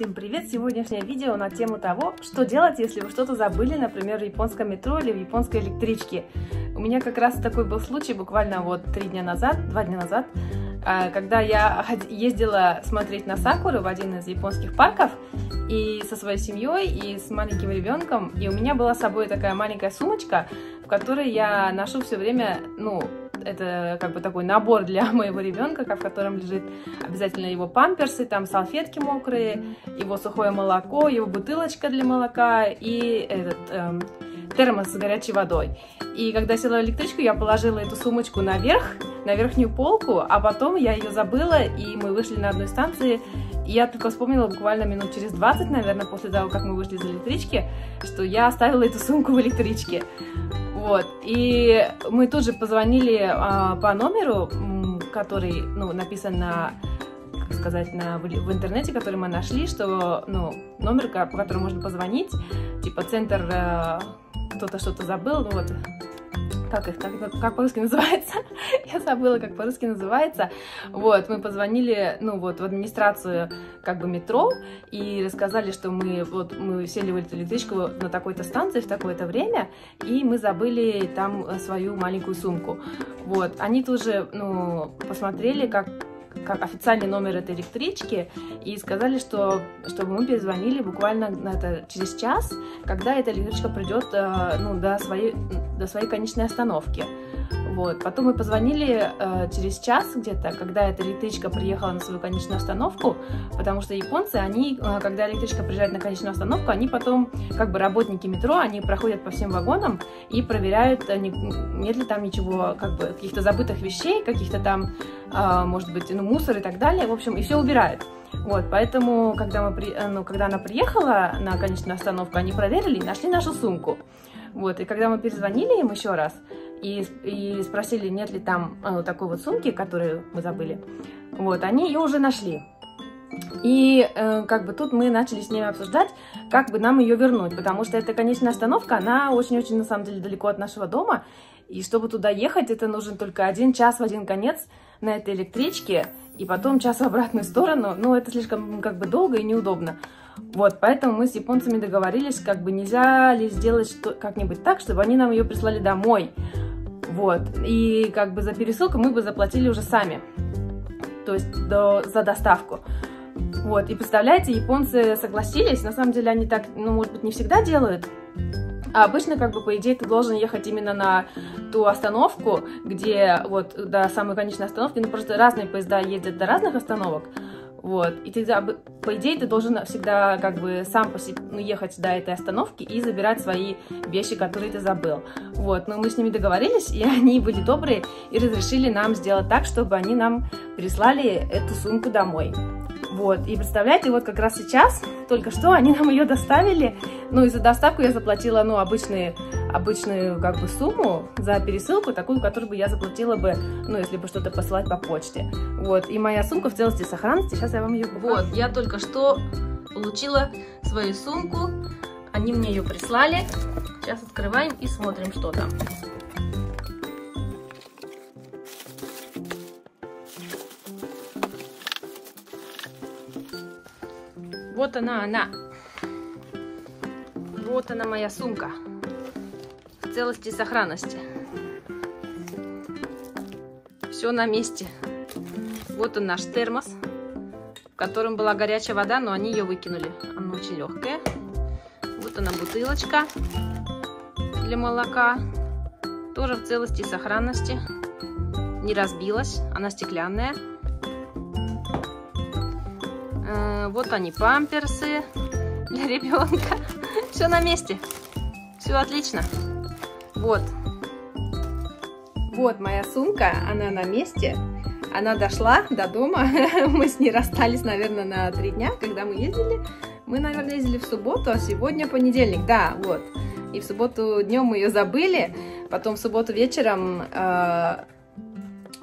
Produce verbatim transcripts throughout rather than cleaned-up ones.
Всем привет! Сегодняшнее видео на тему того, что делать, если вы что-то забыли, например, в японском метро или в японской электричке. У меня как раз такой был случай буквально вот три дня назад, два дня назад, когда я ездила смотреть на сакуру в один из японских парков и со своей семьей, и с маленьким ребенком, и у меня была с собой такая маленькая сумочка, в которой я ношу все время, ну, это как бы такой набор для моего ребенка, в котором лежит обязательно его памперсы, там салфетки мокрые, его сухое молоко, его бутылочка для молока и этот эм, термос с горячей водой. И когда села в электричку, я положила эту сумочку наверх, на верхнюю полку, а потом я ее забыла, и мы вышли на одной станции. И я только вспомнила буквально минут через двадцать, наверное, после того, как мы вышли из электрички, что я оставила эту сумку в электричке. Вот, и мы тут же позвонили а, по номеру, который, ну, написан на, как сказать, на, в, в интернете, который мы нашли, что, ну, номер, по которому можно позвонить, типа центр, а, кто-то что-то забыл, ну, вот, как их, как, как по-русски называется, я забыла, как по-русски называется, вот, мы позвонили, ну, вот, в администрацию, как бы, метро, и рассказали, что мы, вот, мы сели в эту электричку на такой-то станции в такое-то время, и мы забыли там свою маленькую сумку, вот, они тоже, ну, посмотрели, как, как официальный номер этой электрички, и сказали, что, чтобы мы перезвонили буквально это, через час, когда эта электричка придет, ну, до своей, до своей конечной остановки. Вот. Потом мы позвонили э, через час где-то, когда эта электричка приехала на свою конечную остановку, потому что японцы, они, э, когда электричка приезжает на конечную остановку, они потом, как бы работники метро, они проходят по всем вагонам и проверяют, э, нет ли там ничего, как бы каких-то забытых вещей, каких-то там, э, может быть, ну, мусор и так далее, в общем, и все убирают. Вот, поэтому, когда, мы при... ну, когда она приехала на конечную остановку, они проверили и нашли нашу сумку. Вот, и когда мы перезвонили им еще раз и, и спросили, нет ли там ну, такой вот сумки, которую мы забыли, вот, они ее уже нашли. И э, как бы тут мы начали с ними обсуждать, как бы нам ее вернуть, потому что эта конечная остановка, она очень-очень, на самом деле, далеко от нашего дома, и чтобы туда ехать, это нужен только один час в один конец на этой электричке, и потом час в обратную сторону, но это слишком, как бы, долго и неудобно. Вот, поэтому мы с японцами договорились, как бы нельзя ли сделать как-нибудь так, чтобы они нам ее прислали домой. Вот, и как бы за пересылку мы бы заплатили уже сами, то есть до, за доставку. Вот, и представляете, японцы согласились, на самом деле они так, ну, может быть, не всегда делают. А обычно, как бы, по идее, ты должен ехать именно на ту остановку, где, вот, до самой конечной остановки, ну, просто разные поезда ездят до разных остановок. Вот, и ты, по идее, ты должен всегда, как бы, сам ехать до этой остановки и забирать свои вещи, которые ты забыл. Вот, но мы с ними договорились, и они были добрые и разрешили нам сделать так, чтобы они нам прислали эту сумку домой. Вот, и представляете, вот как раз сейчас, только что они нам ее доставили, ну, и за доставку я заплатила, ну, обычные, обычную, как бы, сумму за пересылку, такую, которую бы я заплатила бы, ну, если бы что-то посылать по почте. Вот, и моя сумка в целости и сохранности, сейчас я вам ее покажу. Вот, я только что получила свою сумку, они мне ее прислали, сейчас открываем и смотрим, что там. Вот она, она. Вот она, моя сумка. В целости и сохранности. Все на месте. Вот он, наш термос, в котором была горячая вода, но они ее выкинули. Она очень легкая. Вот она, бутылочка для молока. Тоже в целости и сохранности. Не разбилась. Она стеклянная. Вот они, памперсы для ребенка. Все на месте. Все отлично. Вот. Вот моя сумка. Она на месте. Она дошла до дома. Мы с ней расстались, наверное, на три дня, когда мы ездили. Мы, наверное, ездили в субботу, а сегодня понедельник. Да, вот. И в субботу днем мы ее забыли. Потом в субботу вечером э,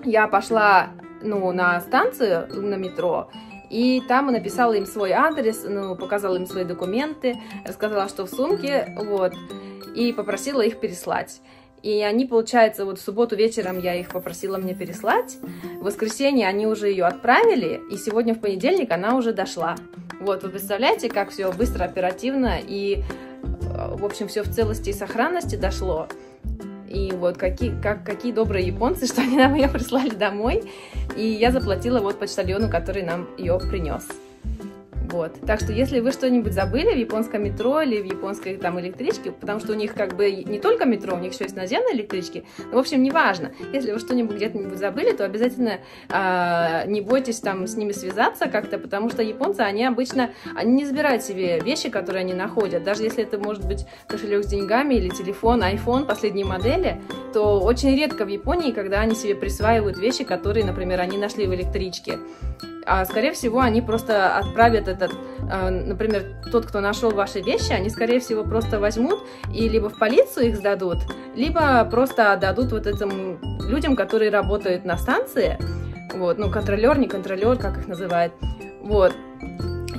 я пошла ну, на станцию, на метро. И там написала им свой адрес, ну, показала им свои документы, рассказала, что в сумке, вот, и попросила их переслать. И они, получается, вот в субботу вечером я их попросила мне переслать, в воскресенье они уже ее отправили, и сегодня в понедельник она уже дошла. Вот, вы представляете, как все быстро, оперативно и, в общем, все в целости и сохранности дошло. И вот какие, как, какие добрые японцы, что они нам ее прислали домой. И я заплатила вот почтальону, который нам ее принес. Вот. Так что если вы что-нибудь забыли в японском метро или в японской там электричке, потому что у них как бы не только метро, у них еще есть наземные электрички, ну, в общем, неважно. Если вы что-нибудь где-то-нибудь забыли, то обязательно э, не бойтесь там с ними связаться как-то, потому что японцы, они обычно они не забирают себе вещи, которые они находят. Даже если это может быть кошелек с деньгами или телефон, айфон последней модели, то очень редко в Японии, когда они себе присваивают вещи, которые, например, они нашли в электричке. А, скорее всего, они просто отправят этот, э, например, тот, кто нашел ваши вещи, они, скорее всего, просто возьмут и либо в полицию их сдадут, либо просто отдадут вот этим людям, которые работают на станции, вот, ну, контролер, не контролер, как их называют, вот.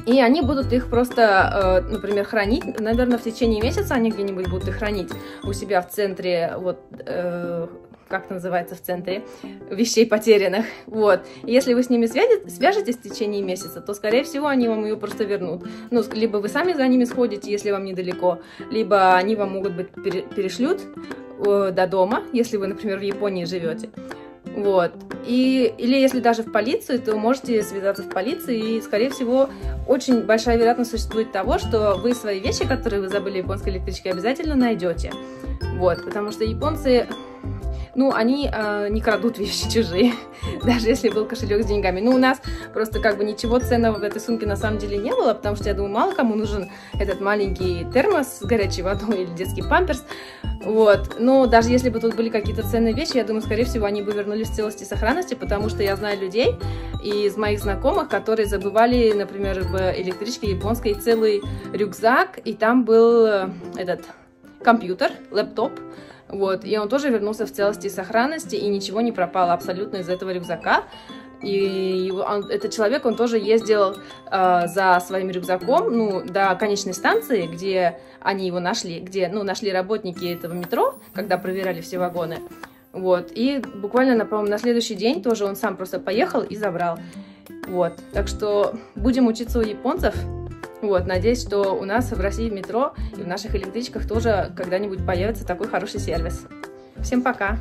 И они будут их просто, например, хранить, наверное, в течение месяца они где-нибудь будут их хранить у себя в центре, вот, э, как называется, в центре вещей потерянных, вот. И если вы с ними свяжетесь в течение месяца, то, скорее всего, они вам ее просто вернут. Ну, либо вы сами за ними сходите, если вам недалеко, либо они вам могут быть перешлют э, до дома, если вы, например, в Японии живете. Вот. И, или если даже в полицию, то можете связаться в полиции, и, скорее всего, очень большая вероятность существует того, что вы свои вещи, которые вы забыли в японской электричке, обязательно найдете. Вот. Потому что японцы, ну, они э, не крадут вещи чужие, даже если был кошелек с деньгами. Ну, у нас просто как бы ничего ценного в этой сумке на самом деле не было, потому что, я думаю, мало кому нужен этот маленький термос с горячей водой или детский памперс. Вот, но даже если бы тут были какие-то ценные вещи, я думаю, скорее всего, они бы вернулись в целости и сохранности, потому что я знаю людей из моих знакомых, которые забывали, например, в электричке японской целый рюкзак, и там был этот компьютер, лэптоп, вот, и он тоже вернулся в целости и сохранности, и ничего не пропало абсолютно из этого рюкзака. И он, этот человек, он тоже ездил э, за своим рюкзаком, ну, до конечной станции, где они его нашли, где, ну, нашли работники этого метро, когда проверяли все вагоны, вот, и буквально, на, по-моему, на следующий день тоже он сам просто поехал и забрал, вот, так что будем учиться у японцев, вот, надеюсь, что у нас в России в метро и в наших электричках тоже когда-нибудь появится такой хороший сервис. Всем пока!